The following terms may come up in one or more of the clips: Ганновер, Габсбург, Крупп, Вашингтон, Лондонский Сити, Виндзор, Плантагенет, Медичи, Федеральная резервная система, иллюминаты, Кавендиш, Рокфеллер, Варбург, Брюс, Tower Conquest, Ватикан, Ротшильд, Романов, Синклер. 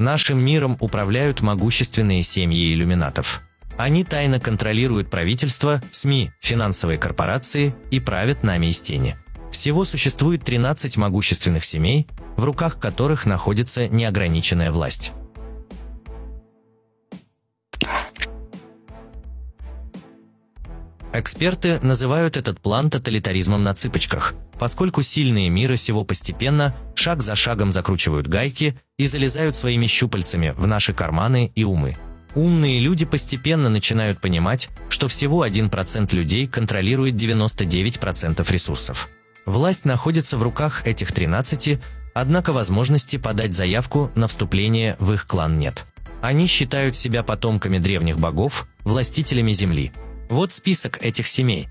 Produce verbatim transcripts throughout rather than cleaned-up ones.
Нашим миром управляют могущественные семьи иллюминатов. Они тайно контролируют правительство, СМИ, финансовые корпорации и правят нами из тени. Всего существует тринадцать могущественных семей, в руках которых находится неограниченная власть. Эксперты называют этот план тоталитаризмом на цыпочках, поскольку сильные мира сего постепенно, шаг за шагом закручивают гайки и залезают своими щупальцами в наши карманы и умы. Умные люди постепенно начинают понимать, что всего один процент людей контролирует девяносто девять процентов ресурсов. Власть находится в руках этих тринадцати, однако возможности подать заявку на вступление в их клан нет. Они считают себя потомками древних богов, властителями земли. Вот список этих семей.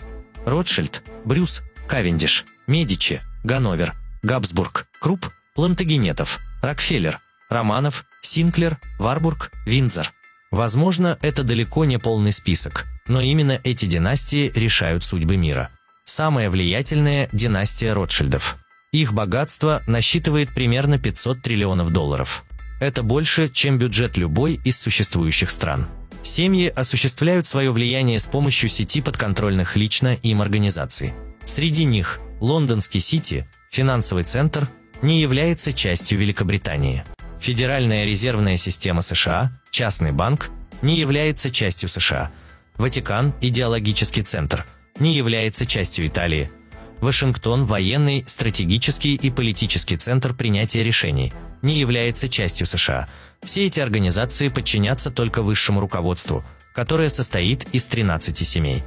Ротшильд, Брюс, Кавендиш, Медичи, Ганновер, Габсбург, Крупп, Плантагенетов, Рокфеллер, Романов, Синклер, Варбург, Виндзор. Возможно, это далеко не полный список, но именно эти династии решают судьбы мира. Самая влиятельная – династия Ротшильдов. Их богатство насчитывает примерно пятьсот триллионов долларов. Это больше, чем бюджет любой из существующих стран. Семьи осуществляют свое влияние с помощью сети подконтрольных лично им организаций. Среди них Лондонский Сити, финансовый центр, не является частью Великобритании. Федеральная резервная система США, частный банк, не является частью США. Ватикан, идеологический центр, не является частью Италии. Вашингтон, военный, стратегический и политический центр принятия решений, не является частью США. Все эти организации подчинятся только высшему руководству, которое состоит из тринадцати семей.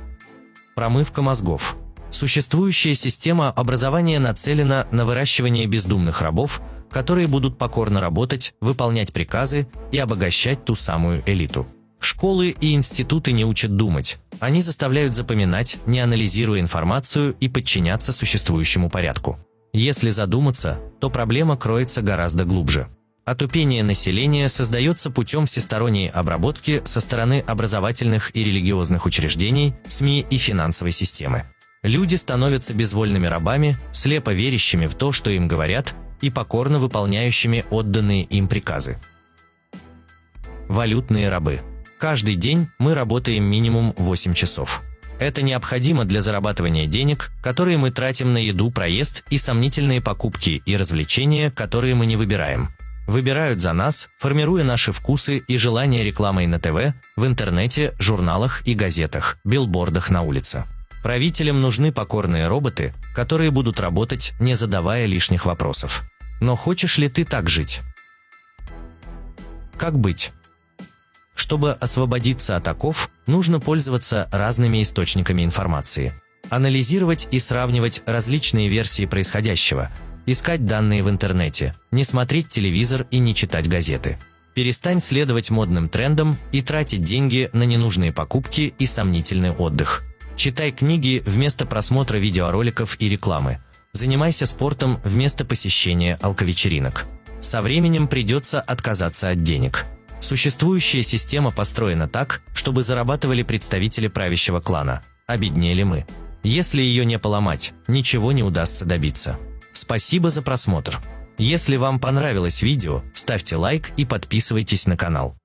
Промывка мозгов. Существующая система образования нацелена на выращивание бездумных рабов, которые будут покорно работать, выполнять приказы и обогащать ту самую элиту. Школы и институты не учат думать, они заставляют запоминать, не анализируя информацию, и подчиняться существующему порядку. Если задуматься, то проблема кроется гораздо глубже. Отупение населения создается путем всесторонней обработки со стороны образовательных и религиозных учреждений, СМИ и финансовой системы. Люди становятся безвольными рабами, слепо верящими в то, что им говорят, и покорно выполняющими отданные им приказы. Валютные рабы. Каждый день мы работаем минимум восемь часов. Это необходимо для зарабатывания денег, которые мы тратим на еду, проезд и сомнительные покупки и развлечения, которые мы не выбираем. Выбирают за нас, формируя наши вкусы и желания рекламой на ТВ, в интернете, журналах и газетах, билбордах на улице. Правителям нужны покорные роботы, которые будут работать, не задавая лишних вопросов. Но хочешь ли ты так жить? Как быть? Чтобы освободиться от оков, нужно пользоваться разными источниками информации, анализировать и сравнивать различные версии происходящего, искать данные в интернете, не смотреть телевизор и не читать газеты. Перестань следовать модным трендам и тратить деньги на ненужные покупки и сомнительный отдых. Читай книги вместо просмотра видеороликов и рекламы. Занимайся спортом вместо посещения алковечеринок. Со временем придется отказаться от денег. Существующая система построена так, чтобы зарабатывали представители правящего клана. Обеднели мы. Если ее не поломать, ничего не удастся добиться. Спасибо за просмотр. Если вам понравилось видео, ставьте лайк и подписывайтесь на канал.